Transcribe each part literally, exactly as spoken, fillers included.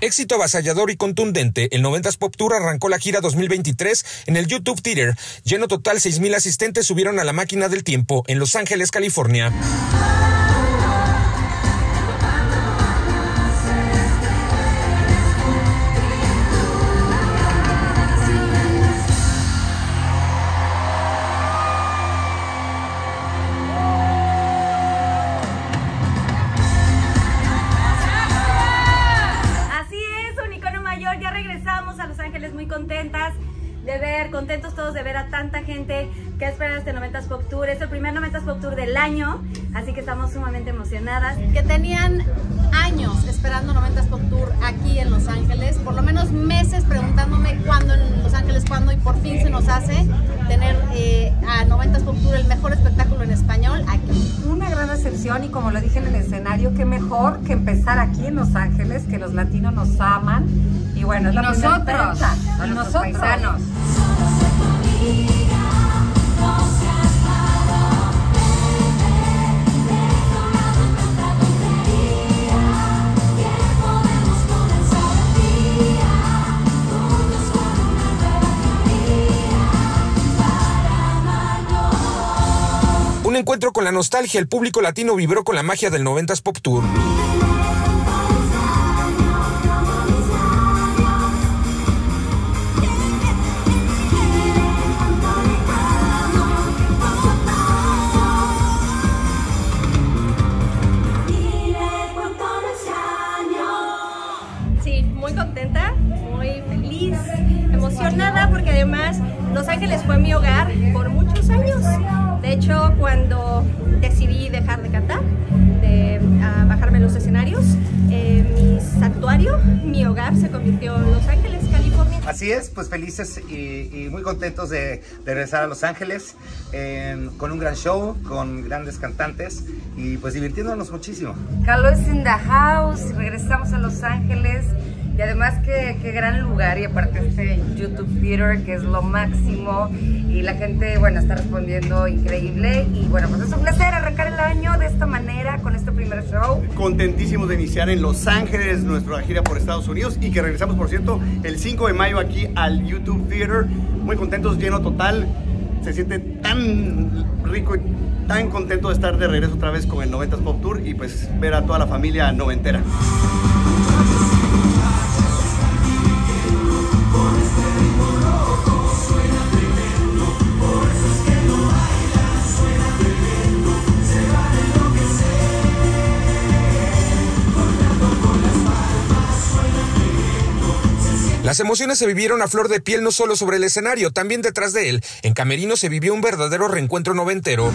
Éxito avasallador y contundente, el noventas Pop Tour arrancó la gira dos mil veintitrés en el YouTube Theater. Lleno total, seis mil asistentes subieron a la máquina del tiempo en Los Ángeles, California. Ya regresamos a Los Ángeles muy contentas de ver, contentos todos de ver a tanta gente que espera este noventas Pop Tour. Es el primer noventas Pop Tour del año, así que estamos sumamente emocionadas. Que tenían años esperando noventas Pop Tour aquí en Los Ángeles, por lo menos meses preguntándome cuándo en Los Ángeles, cuándo, y por fin se nos hace tener eh, a noventas Pop Tour, el mejor espectáculo en español aquí. Una gran recepción y, como lo dije en el escenario, qué mejor que empezar aquí en Los Ángeles, que los latinos nos aman. Y bueno, es la primera prensa, nuestros paisanos. Un encuentro con la nostalgia, el público latino vibró con la magia del noventas Pop Tour. Muy contenta, muy feliz, emocionada, porque además Los Ángeles fue mi hogar por muchos años. De hecho, cuando decidí dejar de cantar, de uh, bajarme los escenarios, eh, mi santuario, mi hogar se convirtió en Los Ángeles, California. Así es, pues felices y, y muy contentos de, de regresar a Los Ángeles eh, con un gran show, con grandes cantantes y pues divirtiéndonos muchísimo. Carlos in the house, regresamos a Los Ángeles. Y además qué, qué gran lugar, y aparte este YouTube Theater, que es lo máximo, y la gente, bueno, está respondiendo increíble. Y bueno, pues es un placer arrancar el año de esta manera con este primer show. Contentísimos de iniciar en Los Ángeles nuestra gira por Estados Unidos, y que regresamos, por cierto, el cinco de mayo aquí al YouTube Theater. Muy contentos, lleno total. Se siente tan rico y tan contento de estar de regreso otra vez con el noventas Pop Tour, y pues ver a toda la familia noventera. Las emociones se vivieron a flor de piel, no solo sobre el escenario, también detrás de él. En Camerino se vivió un verdadero reencuentro noventero.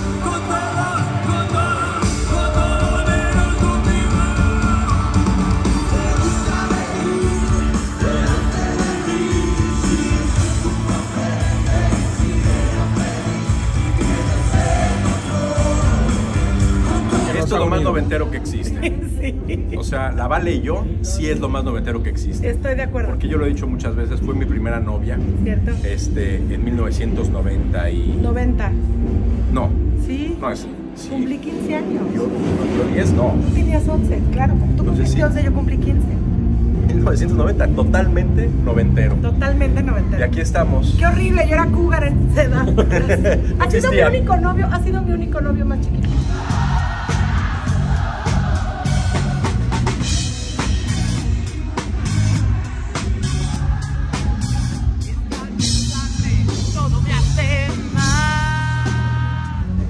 Es lo más noventero que existe. Sí. O sea, la Vale y yo sí es lo más noventero que existe. Estoy de acuerdo. Porque yo lo he dicho muchas veces, fue mi primera novia. Cierto. Este, en mil novecientos noventa y... ¿noventa? No. ¿Sí? No, es... Sí. Cumplí quince años. Yo, yo, yo diez, no. Tenías once, claro. Tú cumpliste once, sí. Yo cumplí quince. mil novecientos noventa, totalmente noventero. Totalmente noventero. Y aquí estamos. Qué horrible, yo era cougar en esa edad. Ha sido mi único novio, ha sido mi único novio más chiquito.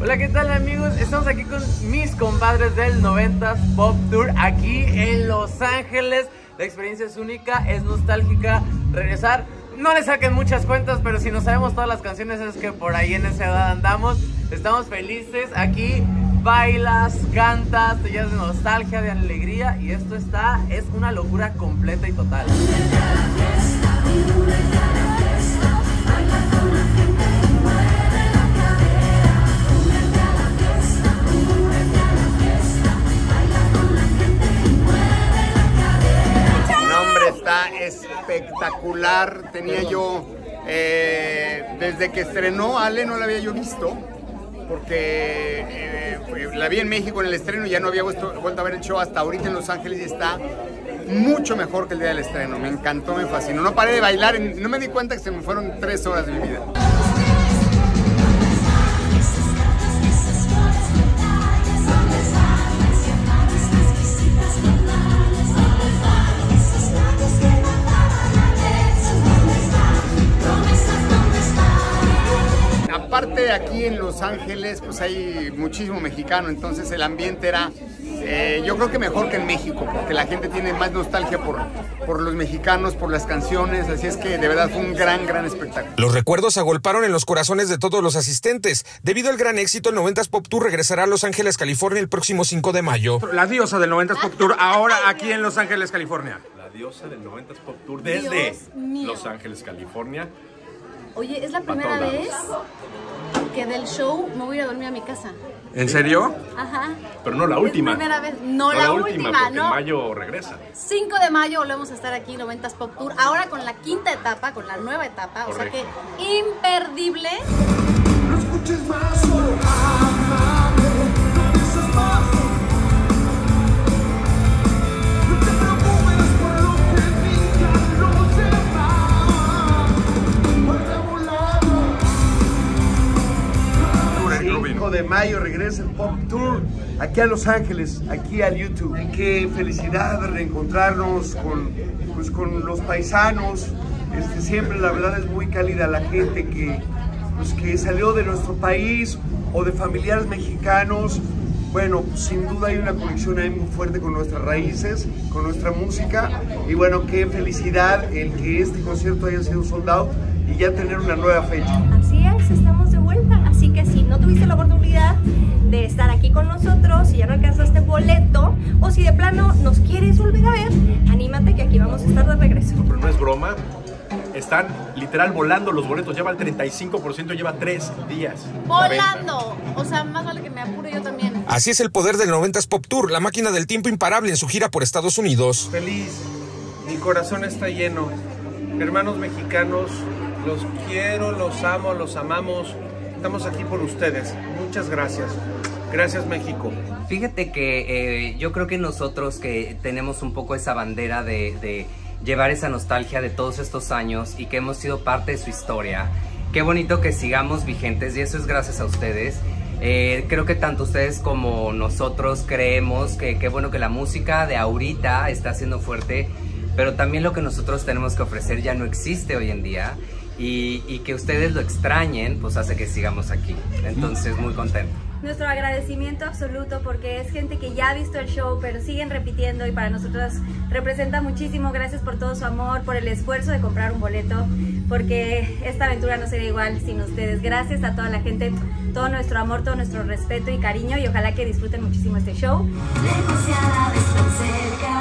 Hola, ¿qué tal, amigos? Estamos aquí con mis compadres del noventas Pop Tour aquí en Los Ángeles. La experiencia es única, es nostálgica regresar. No le saquen muchas cuentas, pero si no sabemos todas las canciones es que por ahí en esa edad andamos. Estamos felices, aquí bailas, cantas, te llenas de nostalgia, de alegría, y esto está, es una locura completa y total. Espectacular. Tenía yo eh, desde que estrenó Ale no la había yo visto, porque eh, la vi en México en el estreno y ya no había vuelto, vuelto a ver el show hasta ahorita en Los Ángeles, y está mucho mejor que el día del estreno. Me encantó, me fascinó. No paré de bailar, no me di cuenta que se me fueron tres horas de mi vida. Aparte, aquí en Los Ángeles pues hay muchísimo mexicano, entonces el ambiente era eh, yo creo que mejor que en México, porque la gente tiene más nostalgia por, por los mexicanos, por las canciones, así es que de verdad fue un gran, gran espectáculo. Los recuerdos se agolparon en los corazones de todos los asistentes. Debido al gran éxito, el noventas Pop Tour regresará a Los Ángeles, California el próximo cinco de mayo. La diosa del noventas Pop Tour ahora aquí en Los Ángeles, California. La diosa del noventas Pop Tour desde Los Ángeles, California. Oye, es la primera vez que del show me voy a ir a dormir a mi casa. ¿En serio? Ajá. Pero no la última. Es primera vez. No, no la, la última, última porque no. Mayo regresa. cinco de mayo volvemos a estar aquí, noventas Pop Tour. Ahora con la quinta etapa, con la nueva etapa. Correcto. O sea que imperdible. No escuches más, solo ámame, no pienses más. cinco de mayo regresa el Pop Tour aquí a Los Ángeles, aquí al YouTube. Qué felicidad reencontrarnos con, pues, con los paisanos. Este, siempre la verdad es muy cálida la gente que, pues, que salió de nuestro país o de familiares mexicanos. Bueno, pues, sin duda hay una conexión ahí muy fuerte con nuestras raíces, con nuestra música. Y bueno, qué felicidad el que este concierto haya sido sold out y ya tener una nueva fecha. Así es, estamos de vuelta, así que si no tuviste la oportunidad de estar aquí con nosotros, si ya no alcanzaste boleto, o si de plano nos quieres volver a ver, anímate que aquí vamos a estar de regreso. Pero no es broma, están literal volando los boletos, lleva el treinta y cinco por ciento, lleva tres días. ¡Volando! O sea, más vale que me apure yo también. Así es el poder del noventas Pop Tour, la máquina del tiempo imparable en su gira por Estados Unidos. Feliz, mi corazón está lleno, hermanos mexicanos. Los quiero, los amo, los amamos. Estamos aquí por ustedes. Muchas gracias. Gracias, México. Fíjate que eh, yo creo que nosotros que tenemos un poco esa bandera de, de llevar esa nostalgia de todos estos años y que hemos sido parte de su historia, qué bonito que sigamos vigentes y eso es gracias a ustedes. Eh, creo que tanto ustedes como nosotros creemos que qué bueno que la música de ahorita está siendo fuerte, pero también lo que nosotros tenemos que ofrecer ya no existe hoy en día. Y, y que ustedes lo extrañen, pues hace que sigamos aquí. Entonces, muy contento. Nuestro agradecimiento absoluto porque es gente que ya ha visto el show, pero siguen repitiendo y para nosotros representa muchísimo. Gracias por todo su amor, por el esfuerzo de comprar un boleto, porque esta aventura no sería igual sin ustedes. Gracias a toda la gente, todo nuestro amor, todo nuestro respeto y cariño y ojalá que disfruten muchísimo este show. Lejos y a la vez tan cerca.